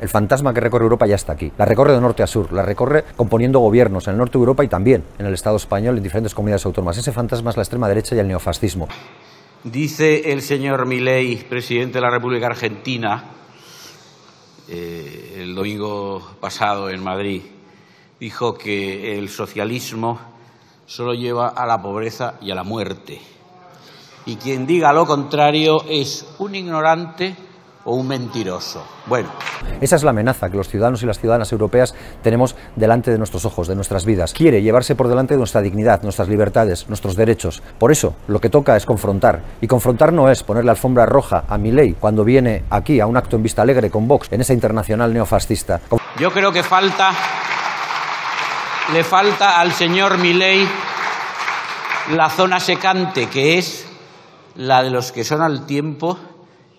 El fantasma que recorre Europa ya está aquí. La recorre de norte a sur, la recorre componiendo gobiernos en el norte de Europa y también en el Estado español, en diferentes comunidades autónomas. Ese fantasma es la extrema derecha y el neofascismo. Dice el señor Milei, presidente de la República Argentina, el domingo pasado en Madrid, dijo que el socialismo solo lleva a la pobreza y a la muerte. Y quien diga lo contrario es un ignorante o un mentiroso. Bueno, esa es la amenaza que los ciudadanos y las ciudadanas europeas tenemos delante de nuestros ojos, de nuestras vidas. Quiere llevarse por delante nuestra dignidad, nuestras libertades, nuestros derechos. Por eso, lo que toca es confrontar. Y confrontar no es poner la alfombra roja a Milei cuando viene aquí a un acto en Vista Alegre con Vox, en esa internacional neofascista. Yo creo que le falta al señor Milei la zona secante, que es la de los que son al tiempo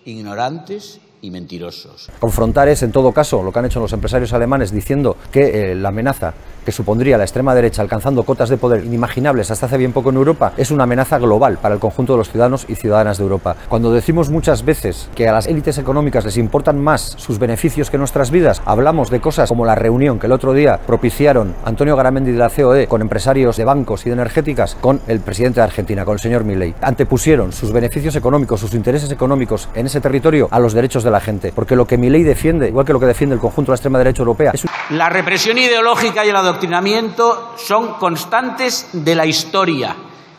ignorantes y mentirosos. Confrontar es, en todo caso, lo que han hecho los empresarios alemanes diciendo que la amenaza que supondría la extrema derecha alcanzando cotas de poder inimaginables hasta hace bien poco en Europa es una amenaza global para el conjunto de los ciudadanos y ciudadanas de Europa. Cuando decimos muchas veces que a las élites económicas les importan más sus beneficios que nuestras vidas, hablamos de cosas como la reunión que el otro día propiciaron Antonio Garamendi de la COE con empresarios de bancos y de energéticas con el presidente de Argentina, con el señor Milei. Antepusieron sus beneficios económicos, sus intereses económicos en ese territorio a los derechos de la gente, porque lo que Milei defiende, igual que lo que defiende el conjunto de la extrema derecha europea, es la represión ideológica y el adoctrinamiento son constantes de la historia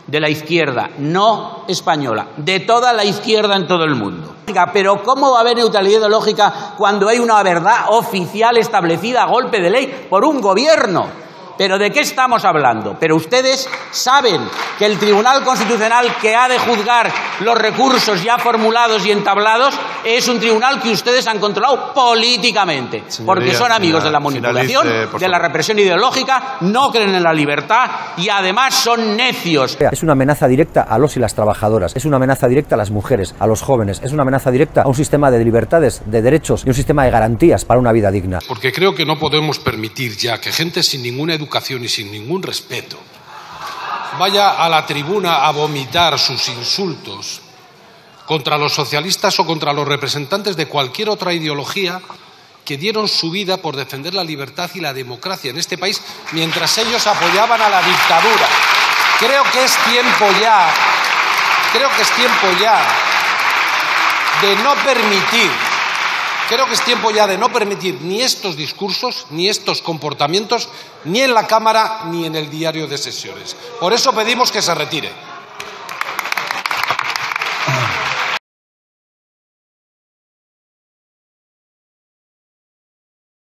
de la izquierda, no española, de toda la izquierda en todo el mundo. Pero ¿cómo va a haber neutralidad ideológica cuando hay una verdad oficial establecida a golpe de ley por un gobierno? ¿Pero de qué estamos hablando? Pero ustedes saben que el Tribunal Constitucional que ha de juzgar los recursos ya formulados y entablados es un tribunal que ustedes han controlado políticamente, porque son amigos de la manipulación, de la represión ideológica, no creen en la libertad y además son necios. Es una amenaza directa a los y las trabajadoras, es una amenaza directa a las mujeres, a los jóvenes, es una amenaza directa a un sistema de libertades, de derechos y un sistema de garantías para una vida digna. Porque creo que no podemos permitir ya que gente sin ninguna educación y sin ningún respeto vaya a la tribuna a vomitar sus insultos contra los socialistas o contra los representantes de cualquier otra ideología que dieron su vida por defender la libertad y la democracia en este país mientras ellos apoyaban a la dictadura. Creo que es tiempo ya de no permitir ni estos discursos, ni estos comportamientos, ni en la Cámara, ni en el diario de sesiones. Por eso pedimos que se retire.